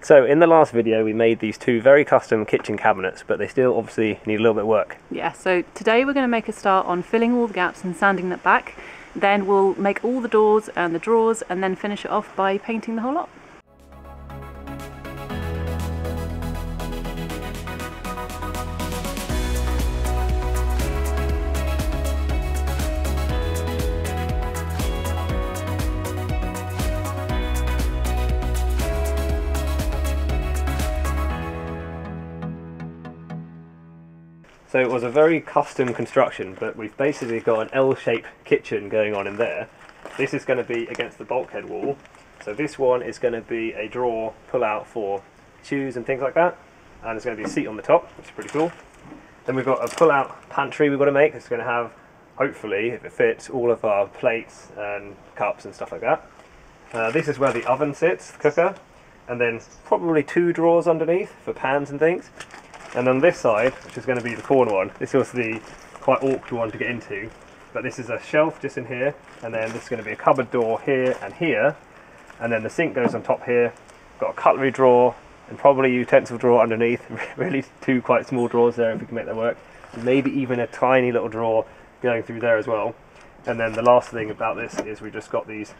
So in the last video we made these two very custom kitchen cabinets, but they still obviously need a little bit of work. Yeah, so today we're going to make a start on filling all the gaps and sanding that back. Then we'll make all the doors and the drawers and then finish it off by painting the whole lot. So it was a very custom construction, but we've basically got an L-shaped kitchen going on in there. This is going to be against the bulkhead wall. So this one is going to be a drawer pull-out for shoes and things like that. And there's going to be a seat on the top, which is pretty cool. Then we've got a pull-out pantry we've got to make. It's going to have, hopefully, if it fits, all of our plates and cups and stuff like that. This is where the oven sits, the cooker. And then probably two drawers underneath for pans and things. And on this side, which is going to be the corner one, this was the quite awkward one to get into, but this is a shelf just in here, and then this is going to be a cupboard door here, and then the sink goes on top here. Got a cutlery drawer, and probably a utensil drawer underneath, really two quite small drawers there if we can make that work, and maybe even a tiny little drawer going through there as well. And then the last thing about this is we just got these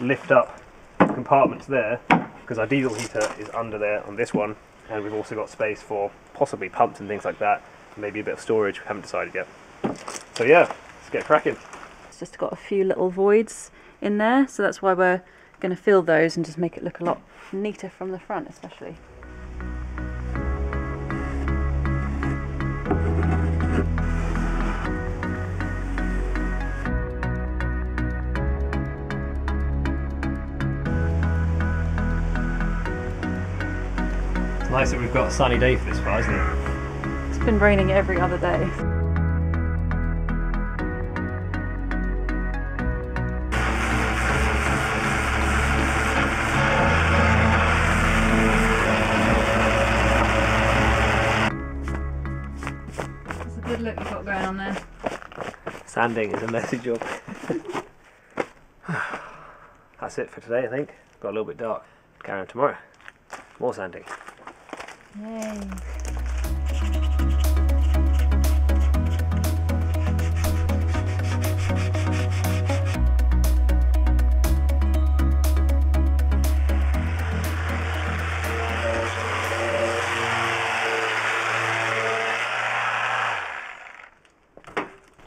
lift up compartments there, because our diesel heater is under there on this one. And we've also got space for possibly pumps and things like that, maybe a bit of storage, we haven't decided yet. So yeah, let's get cracking. It's just got a few little voids in there, so that's why we're going to fill those and just make it look a lot neater from the front especially. Nice that we've got a sunny day for this far, isn't it? It's been raining every other day. That's a good look you've got going on there. Sanding is a messy job. That's it for today, I think. Got a little bit dark. Carry on tomorrow. More sanding. Yay. There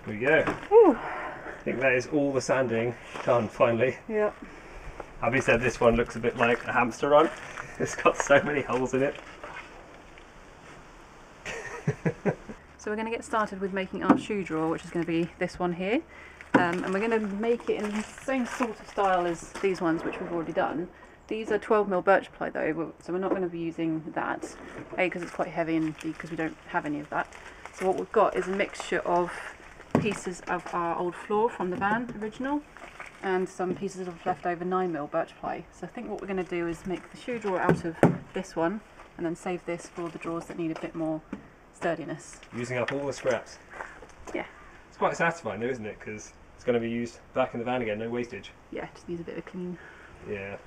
we go. Ooh. I think that is all the sanding done finally. Yep. Abby said this one looks a bit like a hamster run. It's got so many holes in it. So we're going to get started with making our shoe drawer, which is going to be this one here, and we're going to make it in the same sort of style as these oones which we've already done. These are 12mm birch ply though, so we're not going to be using that, A, because it's quite heavy, and B, because we don't have any of that. So what we've got is a mixture of pieces of our old floor from the van original and some pieces of leftover 9mm birch ply. So I think what we're going to do is make the shoe drawer out of this one and then save this for the drawers that need a bit more sturdiness. Using up all the scraps. Yeah. It's quite satisfying though, isn't it? Because it's going to be used back in the van again, no wastage. Yeah, just needs a bit of a clean. Yeah.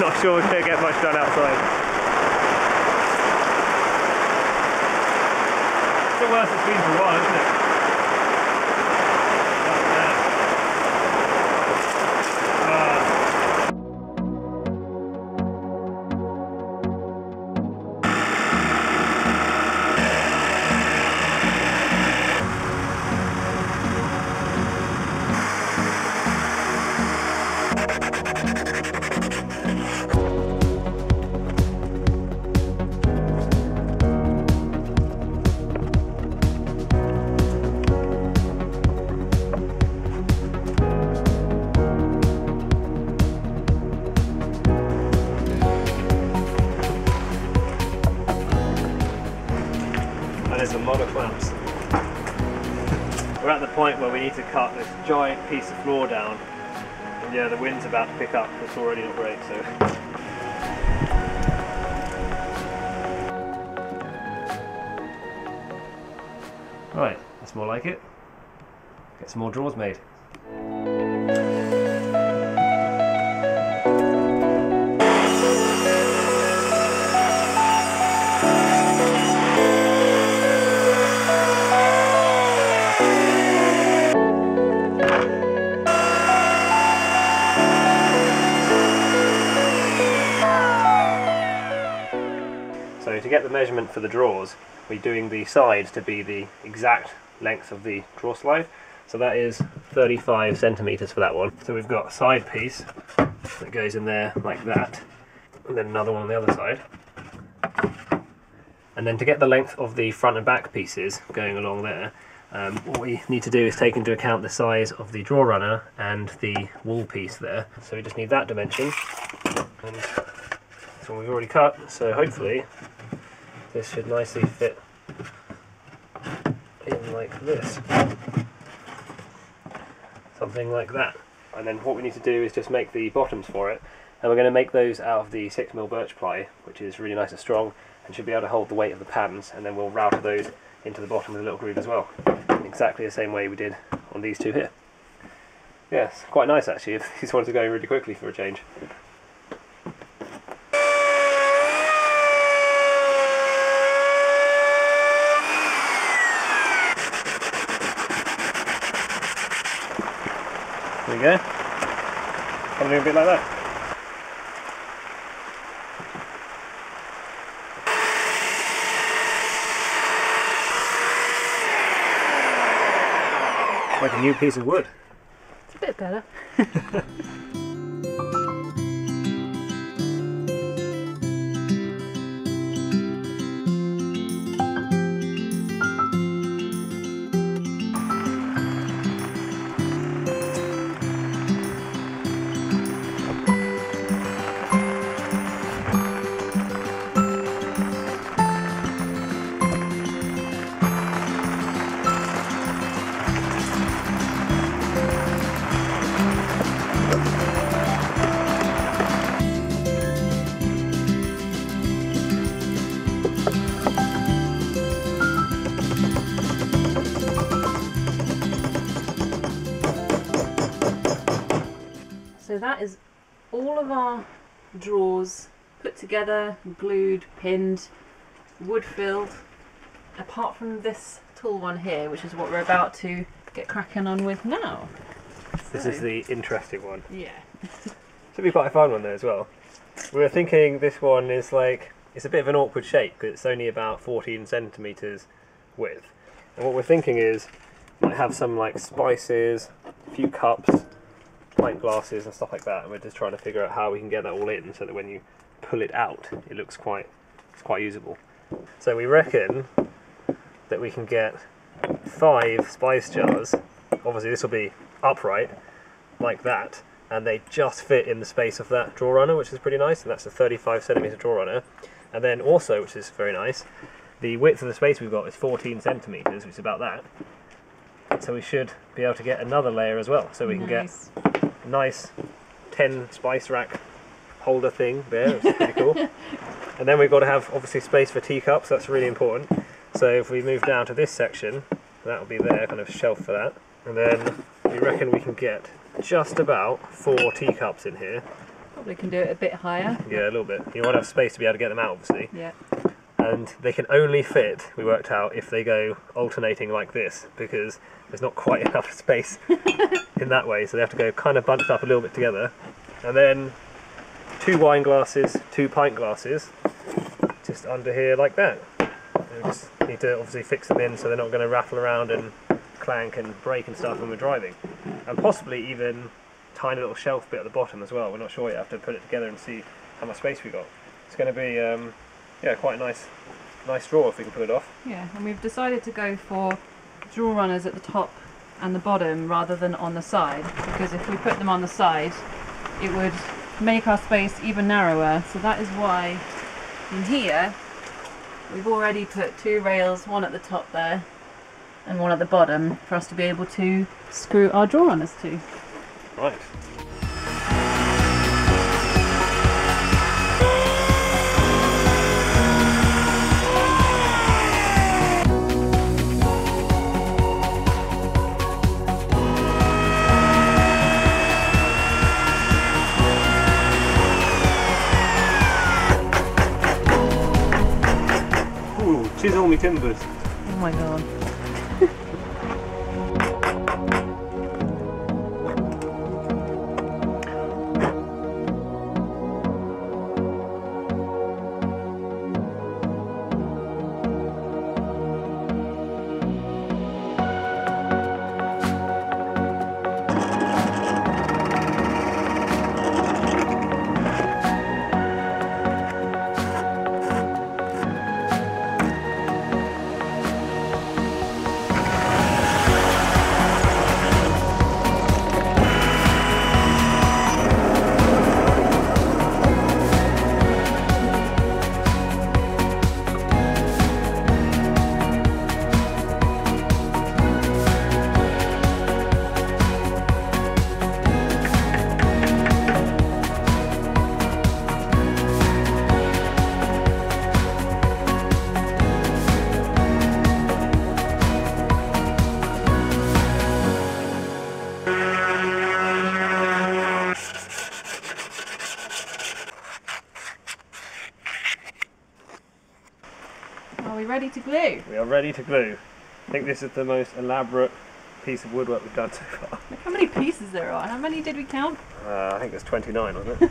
Not sure we're going to get much done outside. It's the worst it's been for a while, isn't it? We're at the point where we need to cut this giant piece of floor down, and yeah, the wind's about to pick up, it's already not great, so... Right, that's more like it. Get some more drawers made. So to get the measurement for the drawers, we're doing the sides to be the exact length of the drawer slide. So that is 35 centimetres for that one. So we've got a side piece that goes in there like that, and then another one on the other side. And then to get the length of the front and back pieces going along there, what we need to do is take into account the size of the drawer runner and the wall piece there. So we just need that dimension. And that's one we've already cut, so hopefully this should nicely fit in like this. Something like that. And then what we need to do is just make the bottoms for it. And we're going to make those out of the 6mm birch ply, which is really nice and strong and should be able to hold the weight of the patterns. And then we'll router those into the bottom with a little groove as well. In exactly the same way we did on these two here. Yeah, it's quite nice actually. These ones are going really quickly for a change. There we go, something a bit like that. Like a new piece of wood. It's a bit better. So that is all of our drawers put together, glued, pinned, wood filled, apart from this tall one here, which is what we're about to get cracking on with now. This is the interesting one. Yeah. Should be quite a fun one though as well. We were thinking this one is like, it's a bit of an awkward shape because it's only about 14 centimetres width. And what we're thinking is, might have some like spices, a few cups, pint glasses and stuff like that, and we're just trying to figure out how we can get that all in so that when you pull it out it looks it's quite usable. So we reckon that we can get 5 spice jars, obviously this will be upright like that, and they just fit in the space of that drawer runner, which is pretty nice, and that's a 35 centimetre drawer runner. And then also, which is very nice, the width of the space we've got is 14 centimetres, which is about that. So we should be able to get another layer as well, so we can get a nice 10 spice rack holder thing there, which is pretty cool. And then we've got to have obviously space for teacups, that's really important. So if we move down to this section, that'll be there, kind of shelf for that. And then we reckon we can get just about 4 teacups in here. Probably can do it a bit higher. Yeah, a little bit. You want to have space to be able to get them out, obviously. Yeah. And they can only fit, we worked out, if they go alternating like this, because there's not quite enough space in that way, so they have to go kind of bunched up a little bit together. And then 2 wine glasses, 2 pint glasses, just under here like that. And we just need to obviously fix them in so they're not going to rattle around and clank and break and stuff when we're driving. And possibly even tiny little shelf bit at the bottom as well, we're not sure yet, have to put it together and see how much space we got. It's going to be... yeah, quite a nice drawer if we can pull it off. Yeah, and we've decided to go for drawer runners at the top and the bottom rather than on the side, because if we put them on the side it would make our space even narrower. So that is why in here we've already put 2 rails, one at the top there and one at the bottom for us to be able to screw our drawer runners to. Right. She's all my timbers. Oh my god. Ready to glue. We are ready to glue. I think this is the most elaborate piece of woodwork we've done so far. Look how many pieces there are. How many did we count? I think there's 29, wasn't it?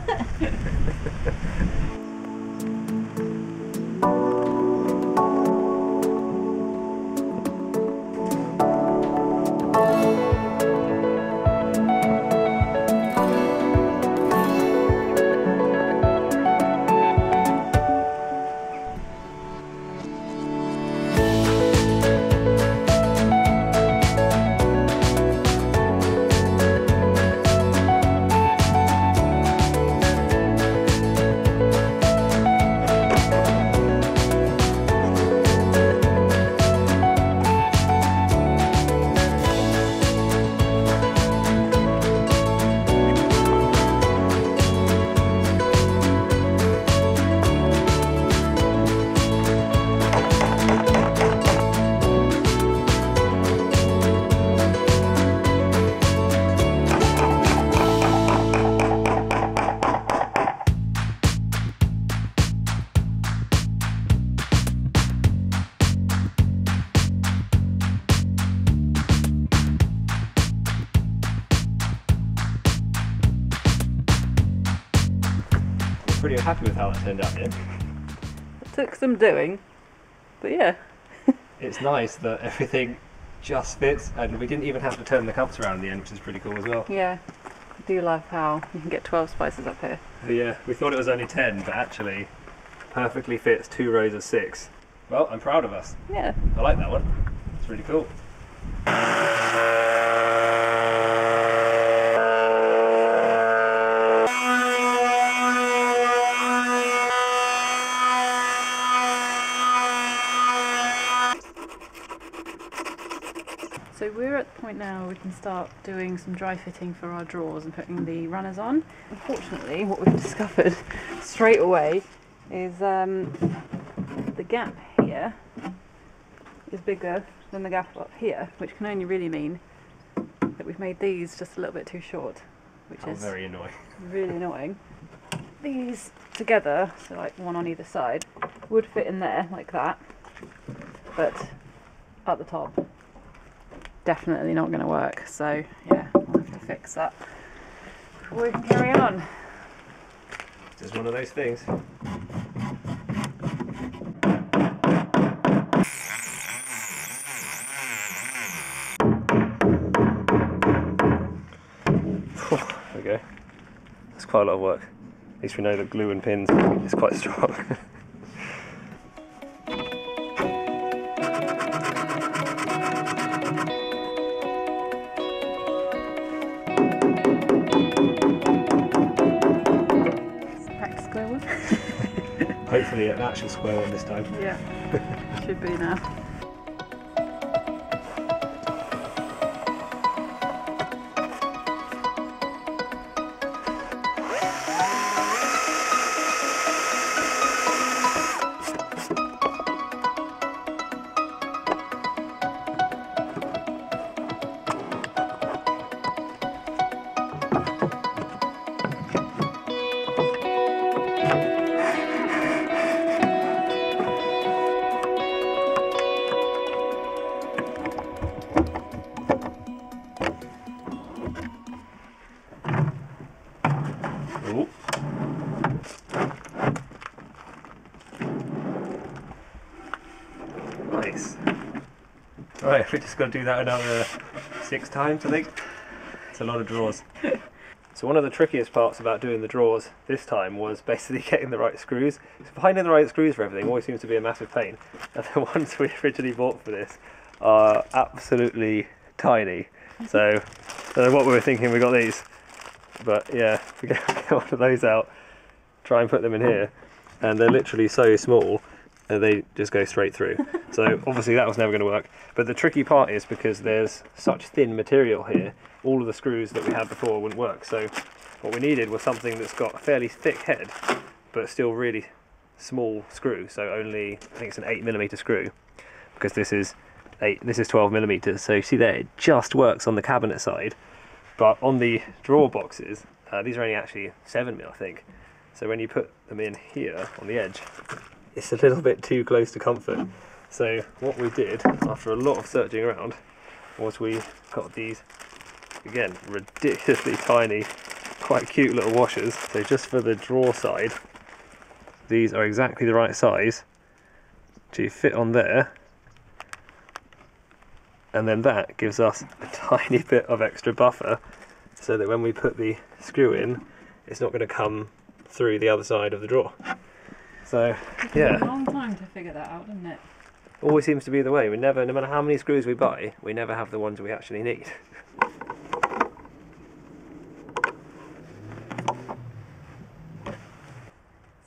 Pretty happy with how that turned out, yeah? It took some doing, but yeah. It's nice that everything just fits, and we didn't even have to turn the cups around in the end, which is pretty cool as well. Yeah, I do like how you can get 12 spices up here. Yeah, we thought it was only 10, but actually perfectly fits 2 rows of 6. Well, I'm proud of us. Yeah. I like that one. It's really cool. So we're at the point now where we can start doing some dry fitting for our drawers and putting the runners on. Unfortunately, what we've discovered straight away is the gap here is bigger than the gap up here, which can only really mean that we've made these just a little bit too short, which is very annoying. Really annoying. These together, so like one on either side, would fit in there like that, but at the top. Definitely not going to work, so yeah, we'll have to fix that before we can carry on. Just one of those things. There we go. That's quite a lot of work. At least we know the glue and pins is quite strong. Hopefully an actual square one this time. Yeah, should be now. Right, we're just going to do that another 6 times, I think. It's a lot of draws. So one of the trickiest parts about doing the draws this time was basically getting the right screws. So finding the right screws for everything always seems to be a massive pain. And the ones we originally bought for this are absolutely tiny. So I don't know what we were thinking, we got these. But yeah, we get one of those out, try and put them in here. And they're literally so small, and they just go straight through. So obviously that was never going to work. But the tricky part is because there's such thin material here, all of the screws that we had before wouldn't work. So what we needed was something that's got a fairly thick head, but still really small screw. So only, I think it's an 8mm screw, because this is 12mm. So you see there, it just works on the cabinet side. But on the drawer boxes, these are only actually 7mm, I think. So when you put them in here on the edge, it's a little bit too close to comfort. So what we did, after a lot of searching around, was we got these, again, ridiculously tiny, quite cute little washers. So just for the drawer side, these are exactly the right size to fit on there. And then that gives us a tiny bit of extra buffer, so that when we put the screw in, it's not going to come through the other side of the drawer. So yeah, it took a long time to figure that out, didn't it? Always seems to be the way. We never, no matter how many screws we buy, we never have the ones we actually need.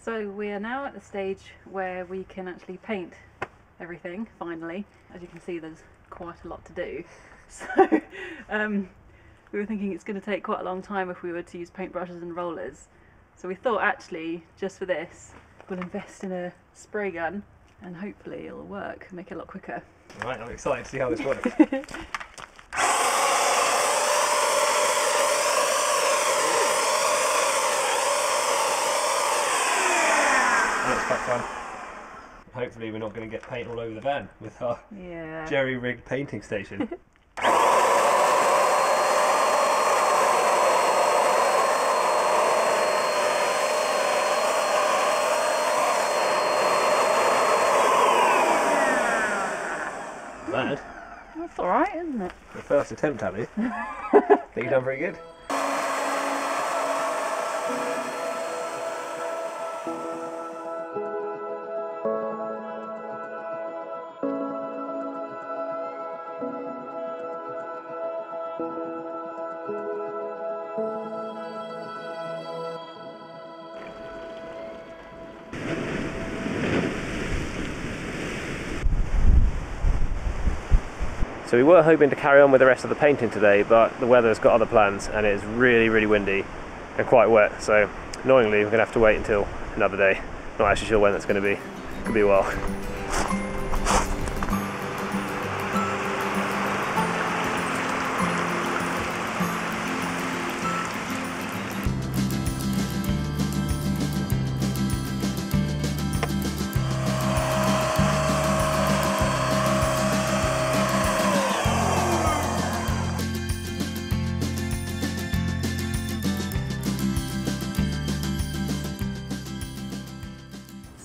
So we are now at the stage where we can actually paint everything, finally. As you can see, there's quite a lot to do. So we were thinking it's going to take quite a long time if we were to use paintbrushes and rollers. So we thought, actually, just for this, we'll invest in a spray gun, and hopefully it'll work and make it a lot quicker. Right, I'm excited to see how this works. That's quite fun. Hopefully we're not going to get paint all over the van with our jerry-rigged painting station. Bad. That's alright, isn't it? The first attempt, Ali. I think you've done very good. So we were hoping to carry on with the rest of the painting today, but the weather's got other plans and it's really, really windy and quite wet. So annoyingly, we're going to have to wait until another day. Not actually sure when that's going to be. Could be a while.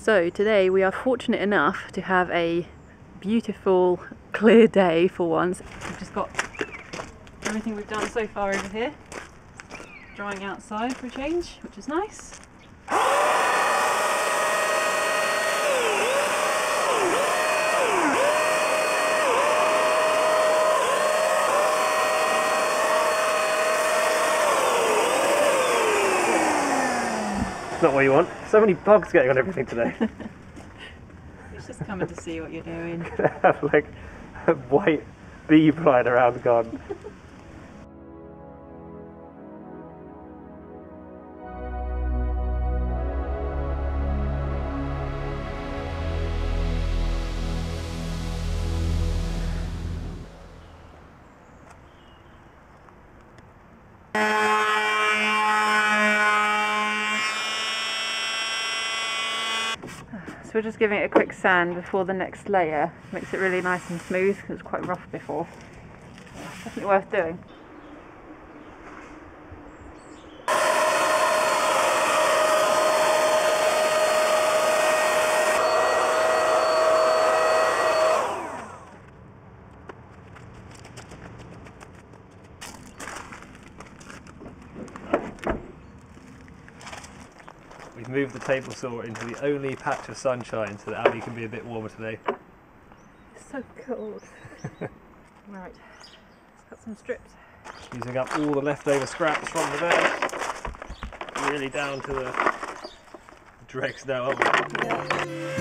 So today we are fortunate enough to have a beautiful clear day for once. We've just got everything we've done so far over here, drying outside for a change, which is nice. Not what you want. So many bugs getting on everything today. It's just coming to see what you're doing. Have like a white bee flying around the garden. So we're just giving it a quick sand before the next layer. Makes it really nice and smooth, because it was quite rough before. Definitely worth doing. You've moved the table saw into the only patch of sunshine so that Abby can be a bit warmer today. It's so cold. Right, let's cut some strips. Using up all the leftover scraps from the bed. Really down to the dregs now, aren't we? Yeah.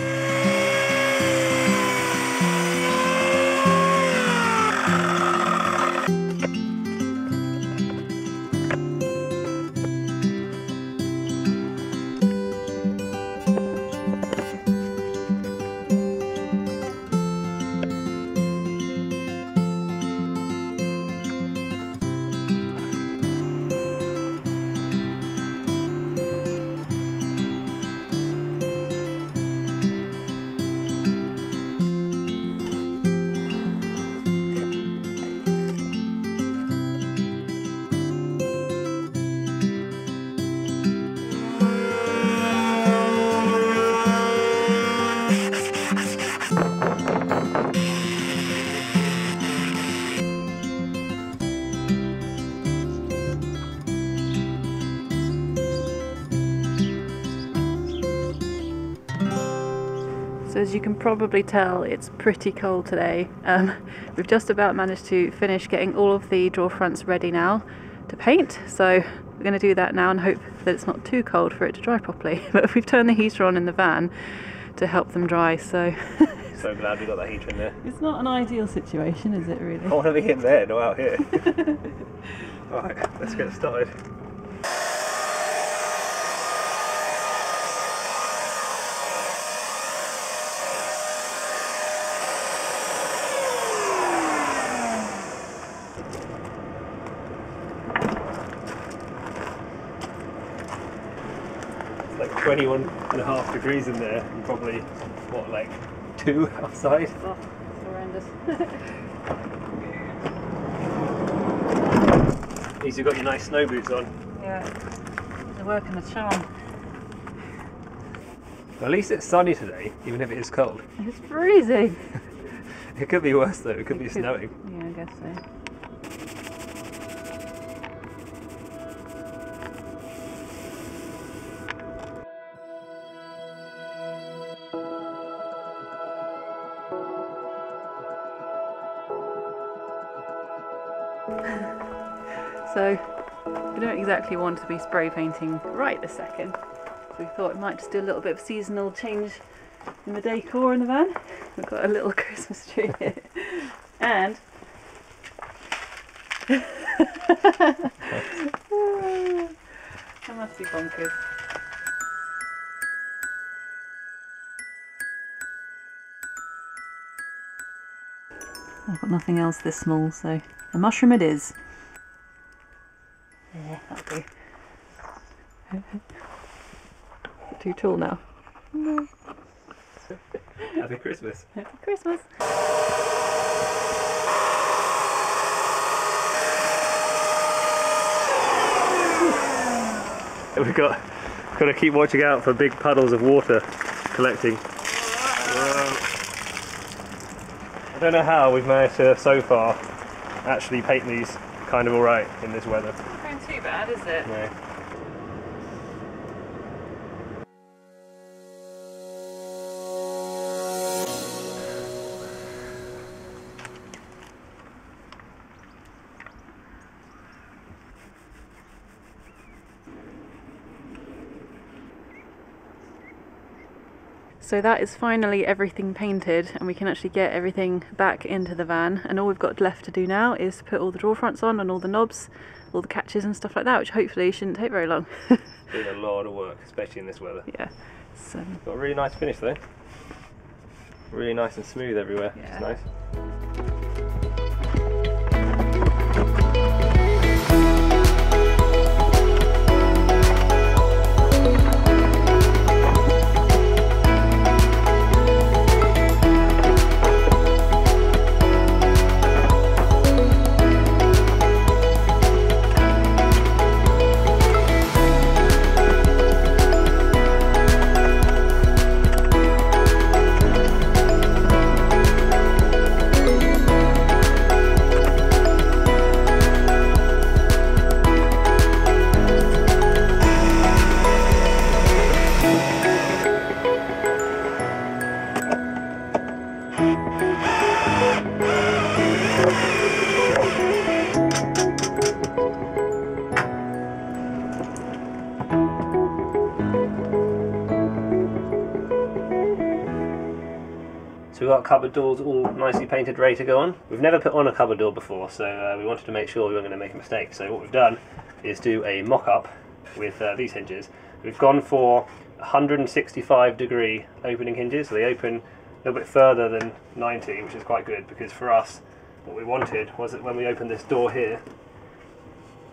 So as you can probably tell, it's pretty cold today. We've just about managed to finish getting all of the drawer fronts ready now to paint. So we're going to do that now and hope that it's not too cold for it to dry properly. But we've turned the heater on in the van to help them dry, so... So glad we got that heater in there. It's not an ideal situation, is it really? I want to be in there, not out here. Alright, let's get started. Like 21.5 degrees in there, and probably what, like 2 outside. Oh, it's horrendous. At least you've got your nice snow boots on. Yeah, they're working the charm. Well, at least it's sunny today, even if it is cold. It's freezing. It could be worse though. It could be snowing. Yeah, I guess so. So we don't exactly want to be spray painting right this second, so we thought we might just do a little bit of seasonal change in the decor in the van. We've got a little Christmas tree here and that must be bonkers. I've got nothing else this small, so a mushroom it is. Yeah, that'll do. Too tall now. No. Happy Christmas. Happy Christmas. We've got to keep watching out for big puddles of water collecting. I don't know how we've managed to so far actually paint these kind of alright in this weather. It's not going too bad, is it? No. So that is finally everything painted, and we can actually get everything back into the van, and all we've got left to do now is put all the drawer fronts on and all the knobs, all the catches and stuff like that, which hopefully shouldn't take very long. It's been a lot of work, especially in this weather. Yeah. So. Got a really nice finish though. Really nice and smooth everywhere, yeah. Which is nice. got cupboard doors all nicely painted, ready to go on. We've never put on a cupboard door before, so we wanted to make sure we weren't going to make a mistake. So what we've done is do a mock-up with these hinges. We've gone for 165 degree opening hinges, so they open a little bit further than 90, which is quite good, because for us, what we wanted was that when we open this door here,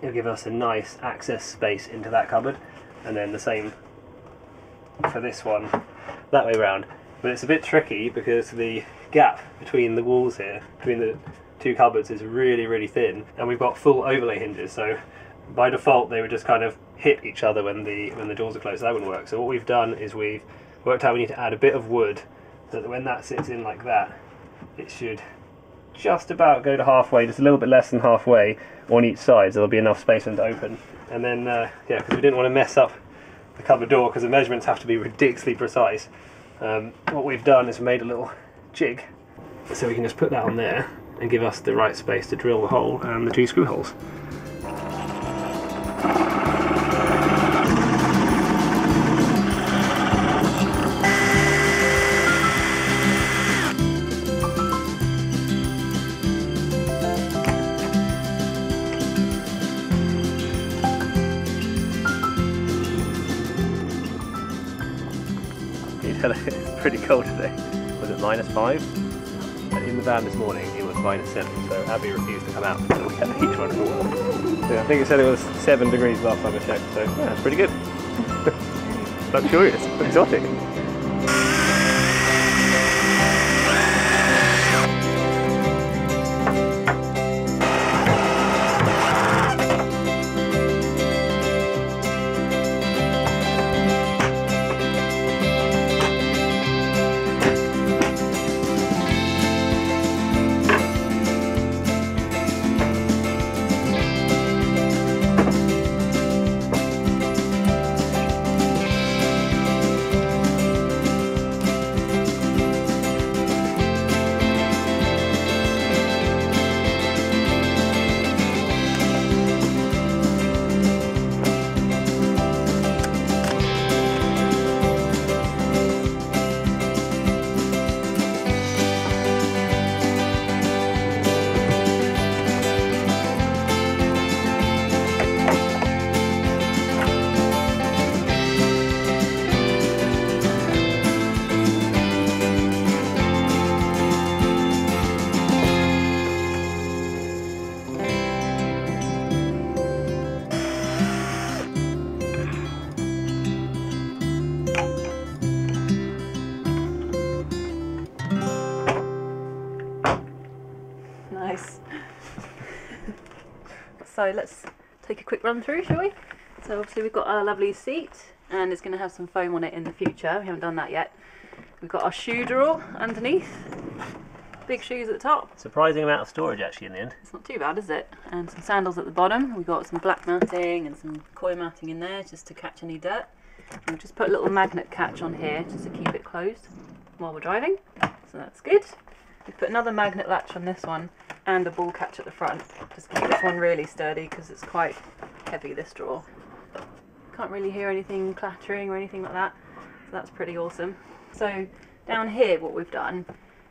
it'll give us a nice access space into that cupboard, and then the same for this one that way round. But it's a bit tricky because the gap between the walls here, between the two cupboards, is really, really thin, and we've got full overlay hinges, so by default they would just kind of hit each other when the doors are closed. That wouldn't work. So what we've done is we've worked out we need to add a bit of wood so that when that sits in like that, it should just about go to halfway, just a little bit less than halfway on each side, so there'll be enough space for them to open. And then, yeah, because we didn't want to mess up the cupboard door, because the measurements have to be ridiculously precise, what we've done is made a little jig so we can just put that on there and give us the right space to drill the hole and the two screw holes. It's pretty cold today. Was it -5? And in the van this morning it was -7, so Abby refused to come out until we had the heater on. So I think it said it was 7 degrees last time I checked, so yeah, it's pretty good. Luxurious, exotic. So let's take a quick run through, shall we? So obviously we've got our lovely seat, and it's going to have some foam on it in the future. We haven't done that yet. We've got our shoe drawer underneath, big shoes at the top. Surprising amount of storage actually in the end. It's not too bad, is it? And some sandals at the bottom. We've got some black matting and some koi matting in there just to catch any dirt. And we'll just put a little magnet catch on here just to keep it closed while we're driving, so that's good. We've put another magnet latch on this one and a ball catch at the front, just keep this one really sturdy because it's quite heavy, this drawer. Can't really hear anything clattering or anything like that, so that's pretty awesome. So down here what we've done,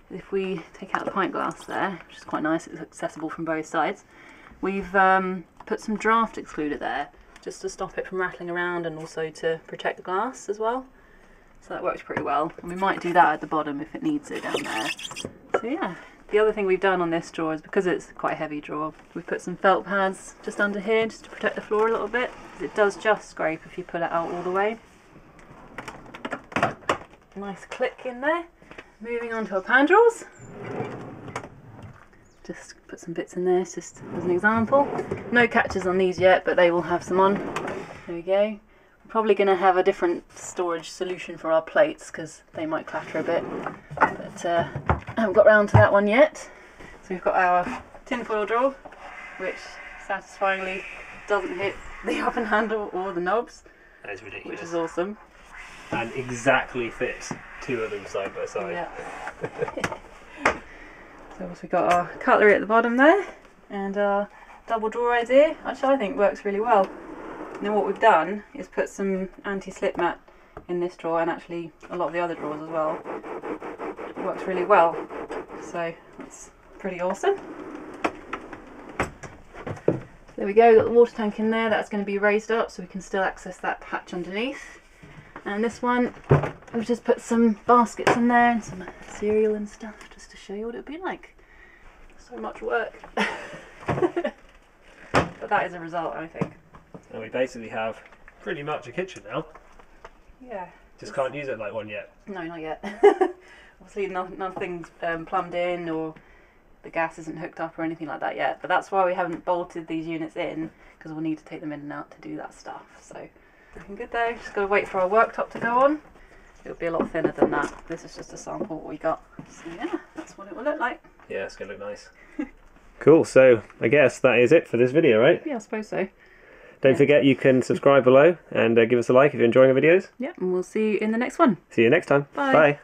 if we take out the pint glass there, which is quite nice, it's accessible from both sides, we've put some draft excluder there just to stop it from rattling around and also to protect the glass as well. So that works pretty well, and we might do that at the bottom if it needs it down there. So yeah, the other thing we've done on this drawer is, because it's quite a heavy drawer, we've put some felt pads just under here just to protect the floor a little bit, because it does just scrape if you pull it out all the way. Nice click in there. Moving on to our pandrails. Just put some bits in there just as an example. No catches on these yet, but they will have some on. There we go. Probably going to have a different storage solution for our plates because they might clatter a bit, but I haven't got round to that one yet. So we've got our tinfoil drawer, which satisfyingly doesn't hit the oven handle or the knobs. That is ridiculous. Which is awesome. And exactly fits two of them side by side. Yeah. So also we've got our cutlery at the bottom there, and our double drawer idea, which I think works really well. And then what we've done is put some anti-slip mat in this drawer, and actually a lot of the other drawers as well, worked really well, so that's pretty awesome. There we go, got the water tank in there. That's going to be raised up so we can still access that hatch underneath. And this one, I've just put some baskets in there and some cereal and stuff just to show you what it would be like. So much work. But that is a result, I think. And we basically have pretty much a kitchen now. Yeah. Just can't use it like one yet. No, not yet. Obviously nothing's plumbed in, or the gas isn't hooked up or anything like that yet. But that's why we haven't bolted these units in, because we'll need to take them in and out to do that stuff. So looking good though. Just got to wait for our worktop to go on. It'll be a lot thinner than that. This is just a sample of what we got. So yeah, that's what it will look like. Yeah, it's going to look nice. Cool, so I guess that is it for this video, right? Yeah, I suppose so. Don't forget you can subscribe below and give us a like if you're enjoying our videos. Yeah, and we'll see you in the next one. See you next time. Bye. Bye.